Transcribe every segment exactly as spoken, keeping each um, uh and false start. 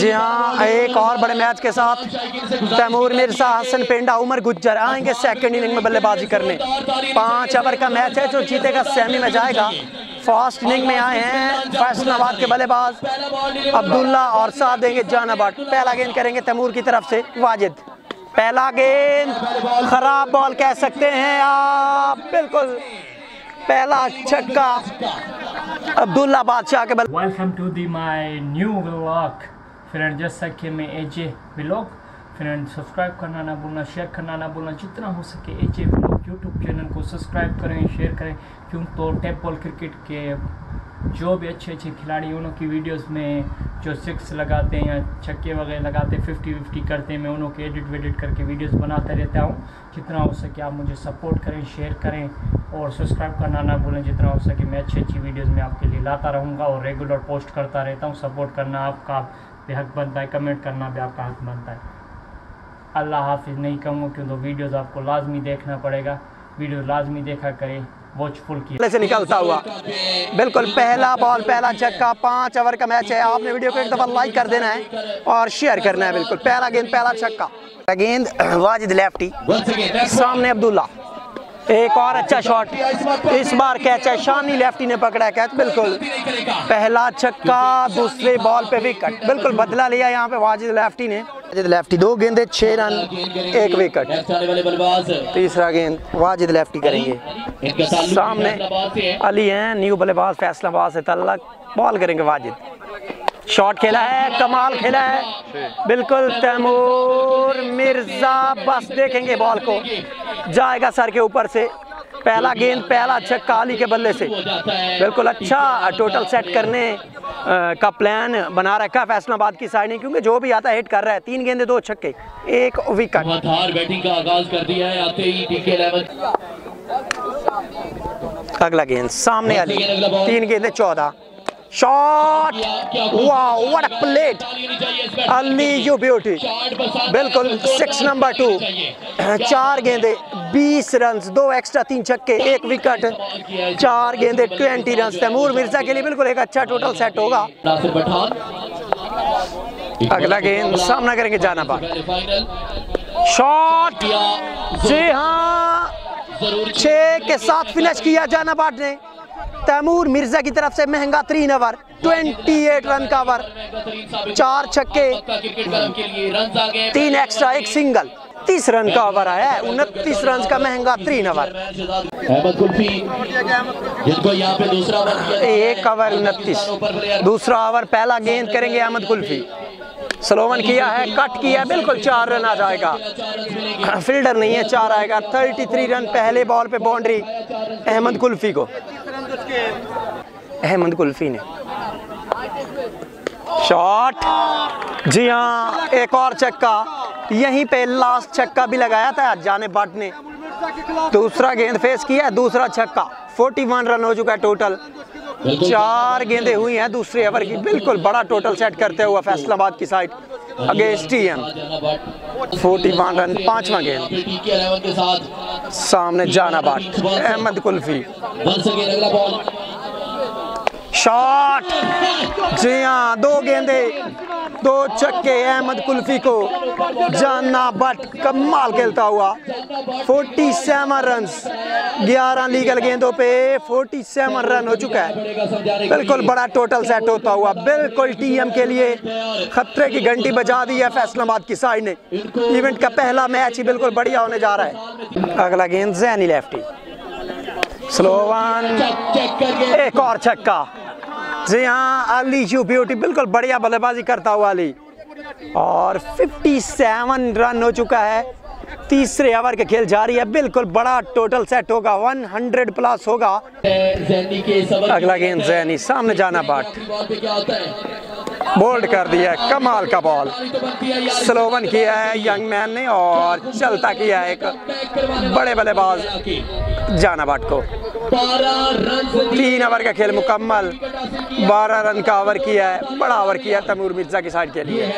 जी हाँ, एक और बड़े मैच के साथ तैमूर मिर्जा, हसन पेंडा, उमर गुज्जर आएंगे सेकंड इनिंग में बल्लेबाजी करने। पाँच ओवर का मैच है, जो जीतेगा सेमी में जाएगा। फर्स्ट इनिंग में आए हैं फैसलाबाद के बल्लेबाज अब्दुल्ला और साथ देंगे जनाबाट। पहला गेंद करेंगे तैमूर की तरफ से वाजिद। पहला गेंद खराब बॉल कह सकते हैं आप, बिल्कुल पहला छक्का अब्दुल्ला बादशाह के बल्ले। Welcome to the my new vlog friend, जैसा कि मैं एजे व्लॉग फ्रेंड, सब्सक्राइब करना ना भूलना, शेयर करना ना भूलना, जितना हो सके एजे व्लॉग यूट्यूब चैनल को सब्सक्राइब करें, शेयर करें। क्यों तो टेप बॉल क्रिकेट के जो भी अच्छे अच्छे खिलाड़ी उन की वीडियोस में जो सिक्स लगाते हैं या छक्के वगैरह लगाते हैं, फिफ्टी फिफ्टी करते हैं, मैं उन के एडिट वेडिट करके वीडियोस बनाते रहता हूँ। जितना हो सके आप मुझे सपोर्ट करें, शेयर करें और सब्सक्राइब करना ना भूलें। जितना हो सके मैं अच्छी अच्छी वीडियोस में आपके लिए लाता रहूँगा और रेगुलर पोस्ट करता रहता हूँ। सपोर्ट करना आपका भी हक बनता है, कमेंट करना भी आपका हक बनता है। अल्लाह हाफिज़ नहीं कहूँगा, क्योंकि वीडियोज़ आपको लाजमी देखना पड़ेगा, वीडियो लाजमी देखा करें। पहले से निकलता हुआ बिल्कुल पहला बॉल, पहला छक्का। पाँच ओवर का मैच है, आपने वीडियो को एक दफा लाइक कर देना है और शेयर करना है। बिल्कुल पहला गेंद, पहला छक्का। गेंद वाजिद लेफ्टी, सामने अब्दुल्ला। एक और अच्छा शॉट, इस बार कैच है, शामी लेफ्टी ने पकड़ा कैच। बिल्कुल पहला छक्का, दूसरे बॉल पे विकेट। बिल्कुल बदला लिया यहाँ पे वाजिद लेफ्टी ने। वाजिद लेफ्टी, दो गेंदे छह रन एक विकेट। तीसरा गेंद वाजिद लेफ्टी करेंगे, सामने अली हैं, न्यू बल्लेबाज फैसलाबाद से तल्लक। बॉल करेंगे वाजिद। शॉट खेला है, कमाल खेला है बिल्कुल तैमूर मिर्जा। बस देखेंगे बॉल को, जाएगा सर के ऊपर से। पहला गेंद, पहला छक्का अली के बल्ले से। बिल्कुल अच्छा टोटल सेट करने का प्लान बना रखा है फैसलाबाद की साइड ने, क्योंकि जो भी आता है हिट कर रहा है। तीन गेंदे, दो छक्के, एक विकेट। बैटिंग का आगाज कर दिया है आते ही टीके इलेवन। अगला गेंद सामने अली, तीन गेंदे चौदह। Shot, wow what a plate Ali, you beauty. बिल्कुल सिक्स नंबर टू। चार गेंदे बीस रन, दो एक्स्ट्रा, तीन छक्के, एक विकेट। चार गेंदे ट्वेंटी रन तैमूर मिर्जा के लिए। बिल्कुल एक अच्छा टोटल सेट होगा। अगला गेंद सामना करेंगे जनाबाट। शॉट, जी हाँ, छह के साथ फिनिश किया जनाबाट ने तैमूर मिर्जा की तरफ से। महंगा तीन ओवर, अट्ठाईस रन का ओवर, चार छक्के, तीन एक्स्ट्रा, एक सिंगल। तीस रन का ओवर आया है, उनतीस रन का महंगा तीन ओवर। अहमद कुलफी जिनको यहाँ पे दूसरा ओवर, एक ओवर उनतीस, दूसरा ओवर। पहला गेंद करेंगे अहमद कुलफी। स्लोवन किया है, कट किया, बिल्कुल चार रन आ जाएगा। फील्डर नहीं है, चार आएगा। थर्टी थ्री रन पहले बॉल पे बाउंड्री अहमद कुलफी को। अहमद कुल्फी ने शॉट, जी हाँ, एक और छक्का। यहीं पे लास्ट छक्का भी लगाया था जनाबाट ने। दूसरा गेंद फेस किया है, दूसरा छक्का। इकतालीस रन हो चुका है टोटल, चार गेंदें हुई हैं दूसरे ओवर की। बिल्कुल बड़ा टोटल सेट करते हुआ फैसलाबाद की साइड अगेंस्ट टीएम। इकतालीस रन, पांचवा गेंद, सामने जनाबाट, अहमद कुल्फी। शॉट, जी हाँ, दो गेंदे, दो छक्के, अहमद कुल्फी को जनाबाट कमाल खेलता हुआ। सैंतालीस रन, ग्यारह लीगल गेंदों पे सैंतालीस रन हो चुका है। बिल्कुल बड़ा टोटल सेट होता हुआ, बिल्कुल टीएम के लिए खतरे की घंटी बजा दी है फैसलाबाद की साइड ने। इवेंट का पहला मैच ही बिल्कुल बढ़िया होने जा रहा है। अगला गेंद जैनी लेफ्टी, स्लोवन, एक और छक्का। जी हाँ, अली यू ब्यूटी, बिल्कुल बढ़िया बल्लेबाजी करता हुआ अली। और सत्तावन रन हो चुका है, तीसरे ओवर के खेल जारी है। बिल्कुल बड़ा टोटल सेट होगा, सौ प्लस होगा। अगला गेंद जैनी, सामने जनाबाट। बोल्ड कर दिया, कमाल का बॉल। स्लोवन किया है यंग मैन ने और चलता किया है एक बड़े बल्लेबाज जनाबाट को। तीन ओवर का खेल मुकम्मल, बारह रन का ओवर किया है, बड़ा ओवर किया तैमूर मिर्जा की साइड के लिए।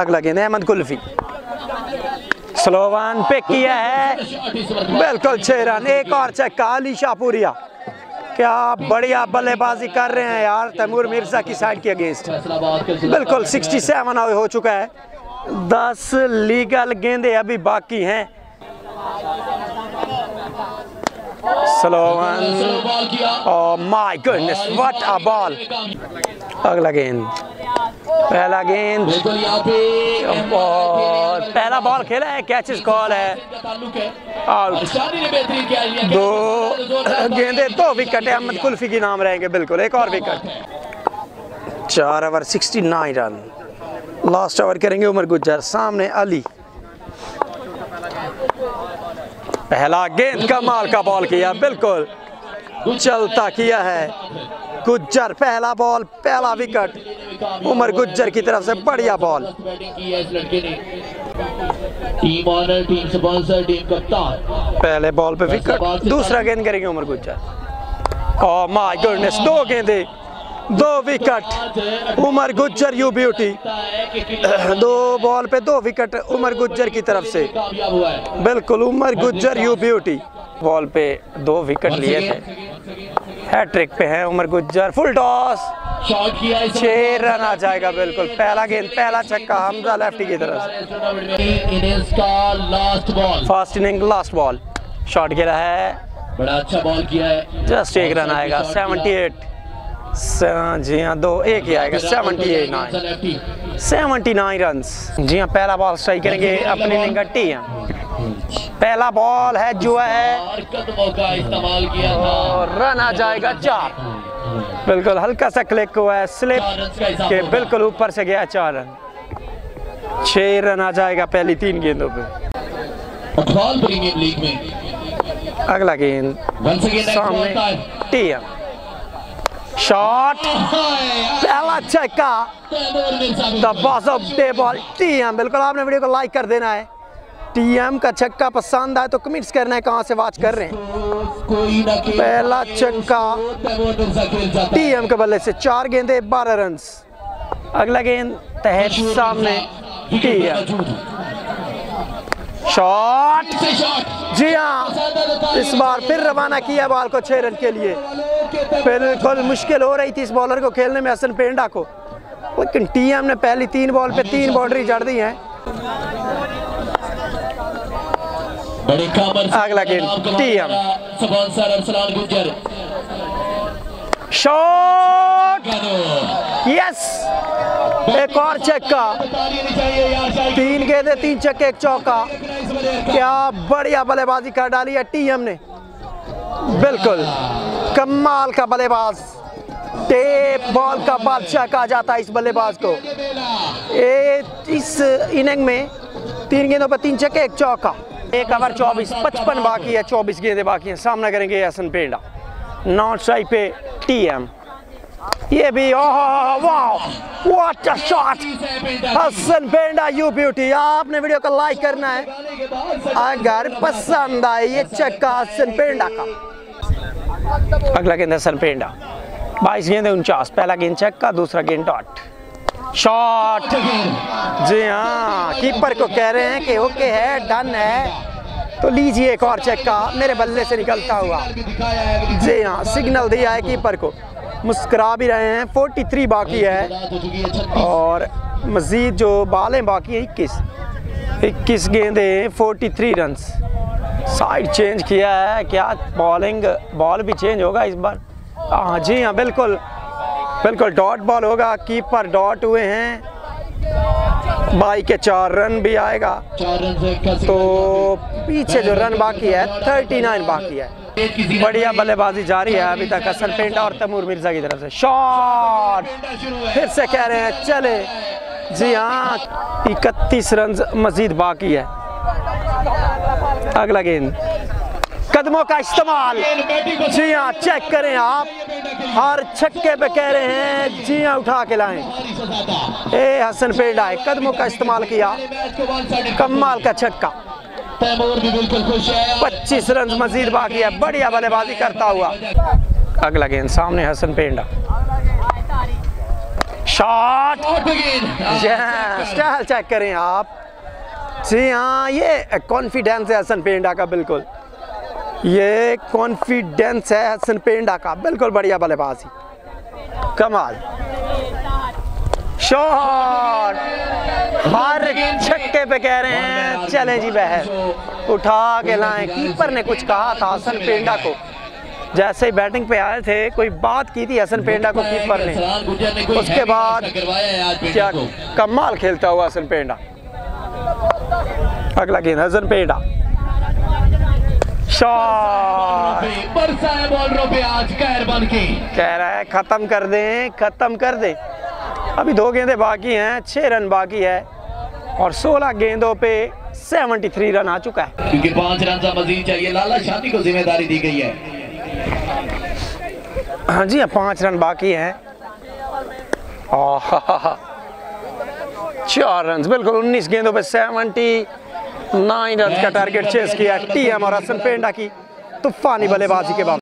अगला गेंद अहमद कुल्फी, स्लोवन पे किया है, बिल्कुल छह रन, एक और छक्का। अली शाहपुरिया, क्या आप बढ़िया बल्लेबाजी कर रहे हैं यार तैमूर मिर्जा की साइड के अगेंस्ट। बिल्कुल सड़सठ हो चुका है, दस लीगल गेंदे अभी बाकी हैं। और my goodness what a ball. अगला गेंद, पहला गेंद और पहला बॉल खेला है, कैचेस कॉल है आउट। दो गेंदे दो विकेट है, अहमद कुलफी के नाम रहेंगे। बिल्कुल एक और विकेट। चार ओवर उनहत्तर रन। लास्ट ओवर करेंगे उमर गुज्जर, सामने अली। पहला गेंद कमाल का बॉल किया, बिल्कुल चलता किया है गुज्जर। पहला बॉल पहला विकेट उमर गुज्जर की तरफ से, बढ़िया ball. Team owner, team sponsor, team कप्तान। पहले बॉल पे विकेट। दूसरा गेंद करेंगे Umar Gujjar. Oh my goodness, दो गेंदे दो wicket Umar Gujjar, you beauty. दो बॉल पे दो विकेट उमर गुज्जर की तरफ से, बिल्कुल Umar Gujjar you beauty. Ball पे दो विकेट लिए थे, हैट्रिक पे है उमर गुज्जर। फुल टॉस, छह रन आ जाएगा। बिल्कुल पहला गेंद पहला छक्का, हमजा लेफ्टी की तरफ। First inning last ball, shot गिरा है, बड़ा अच्छा बॉल किया है। जस्ट एक रन आएगा, अठहत्तर जी हाँ, दो एक ही आएगा। Seventy eight nine seventy nine run. जी हाँ, पहला बॉल स्ट्राइक करेंगे अपनी निगट्टी यहाँ। पहला बॉल है जो है, और रन आ जाएगा चार। बिल्कुल हल्का सा क्लिक हुआ है, स्लिप के बिल्कुल ऊपर से गया चार रन। छह रन आ जाएगा पहली तीन गेंदों पे। अगला गेंद सामने टीएम, शॉट पहला छक्का, the boss of the ball TM. बिल्कुल आपने वीडियो को लाइक कर देना है। टीएम का छक्का पसंद आए तो कमेंट्स करना है कहां से वाच कर रहे हैं। पहला छक्का टीएम के बल्ले से, चार गेंदे बारह रन। अगला गेंद तहत सामने टीएम, शॉट जी हाँ, इस बार फिर रवाना किया बॉल को छह रन के लिए। बिल्कुल मुश्किल हो रही थी इस बॉलर को खेलने में, हसन पेंडा को, लेकिन टीएम ने पहली तीन बॉल पे तीन बाउंड्री जड़ दी है। अगला गेंद टीएम, शॉट यस, एक और छक्का। तीन गेंदे तीन छक्के एक चौका, क्या बढ़िया बल्लेबाजी कर डाली है टीएम ने। बिल्कुल कमाल का बल्लेबाज, टेप बॉल का बादशाह कहा जाता है इस बल्लेबाज को। ए, इस इनिंग में तीन गेंदों पर तीन छक्के एक चौका। एक ओवर चौबीस पचपन बाकी है, चौबीस गेंदे बाकी हैं। सामना करेंगे हसन पेंडा, नॉट साइड पे टीएम। ये भी वाह, what a shot Hasan Penda you beauty. आपने वीडियो को लाइक करना है अगर पसंद आए ये चक्का हसन पेंडा का। अगला गेंद हसन पेंडा, बाईस गेंद उनचास। पहला गेंद चक्का, दूसरा गेंद डॉट, शॉट जी हाँ, कीपर को कह रहे हैं कि ओके है, डन है, तो लीजिए एक और चक्का मेरे बल्ले से निकलता हुआ। जी हाँ, सिग्नल दिया है कीपर को, मुस्करा भी रहे हैं। तैंतालीस बाकी है और मज़ीद जो बालें बाकी हैं इक्कीस इक्कीस गेंदे तैंतालीस रन। साइड चेंज किया है, क्या बॉलिंग बॉल भी चेंज होगा इस बार? हाँ जी हाँ, बिल्कुल बिल्कुल डॉट बॉल होगा। कीपर डॉट हुए हैं, बाई के चार रन भी आएगा, तो पीछे जो रन बाकी है उनतालीस बाकी है। बढ़िया बल्लेबाजी जारी है अभी तक हसन पेंडा और तैमूर मिर्जा की तरफ से। शॉट फिर से कह रहे हैं चले, जी हाँ, इकतीस रन मजीद बाकी है। अगला गेंद, कदमों का इस्तेमाल, जी हाँ, चेक करें आप, हर छक्के पे कह रहे हैं जी हाँ उठा के लाएं। ए हसन पेंडा है, कदमों का इस्तेमाल किया, कमाल का छक्का। पच्चीस रन मजीद बाकी है, बढ़िया बल्लेबाजी करता हुआ। अगला गेंद सामने Hasan Penda, shot style check करें आप, जी हाँ, ये कॉन्फिडेंस है हसन पेंडा का। बिल्कुल ये कॉन्फिडेंस है हसन पेंडा का, बिल्कुल बढ़िया बल्लेबाजी, कमाल शॉट, हर छक्के पे कह रहे हैं चले जी बहर, उठा के लाएं। कीपर ने कुछ कहा था हसन पेंडा को, जैसे ही बैटिंग पे आए थे कोई बात की थी हसन पेंडा को कीपर ने, उसके बाद क्या कमाल खेलता हुआ हसन पेंडा। अगला गेंद हसन पेंडा, शॉट, कह रहा है खत्म कर दें, खत्म कर दें। अभी दो गेंदें बाकी हैं, छह रन बाकी है और सोलह गेंदों पे तिहत्तर रन आ चुका है, क्योंकि पांच रन से मजीद चाहिए, लाला शामी को जिम्मेदारी दी गई है। हाँ जी, पांच रन बाकी हैं, चार रन, बिल्कुल उन्नीस गेंदों पे उन्यासी नाइन रन का टारगेट चेस किया टीएम और हसन पेंडा की तूफानी बल्लेबाजी के बाद।